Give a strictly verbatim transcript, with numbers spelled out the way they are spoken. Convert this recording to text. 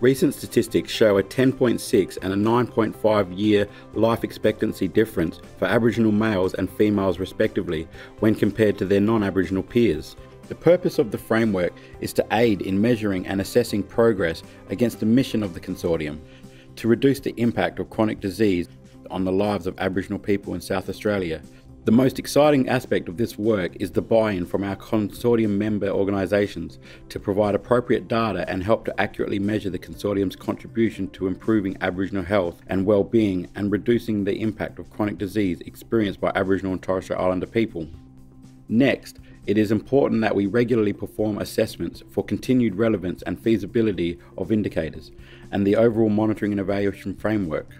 Recent statistics show a ten point six and a nine point five year life expectancy difference for Aboriginal males and females respectively when compared to their non-Aboriginal peers. The purpose of the framework is to aid in measuring and assessing progress against the mission of the consortium to reduce the impact of chronic disease on the lives of Aboriginal people in South Australia. The most exciting aspect of this work is the buy-in from our consortium member organisations to provide appropriate data and help to accurately measure the consortium's contribution to improving Aboriginal health and well-being and reducing the impact of chronic disease experienced by Aboriginal and Torres Strait Islander people. Next, it is important that we regularly perform assessments for continued relevance and feasibility of indicators and the overall monitoring and evaluation framework.